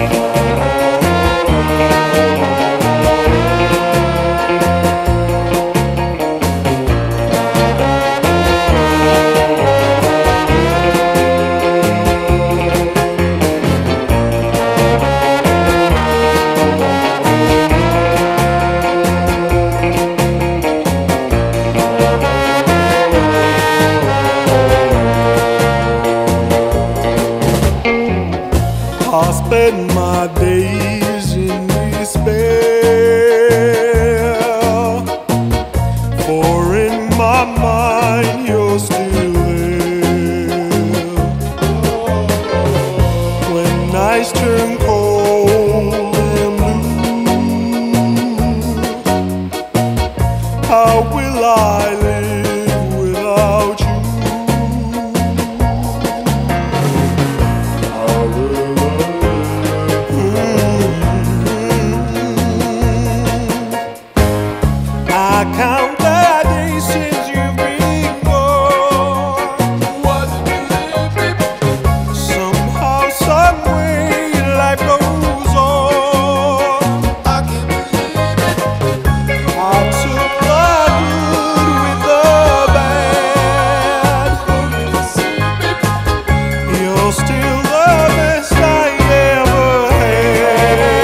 I spend my days in despair, for in my mind you're still there. When nights turn cold and blue, how will I live without you? I count the days since you've been gone. What do? Somehow, some way, life goes on. I can't believe it. I took the good with the bad. You're still the best I ever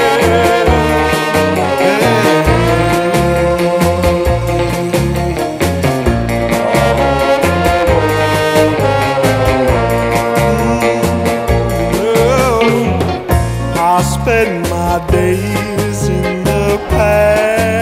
spend my days in the past.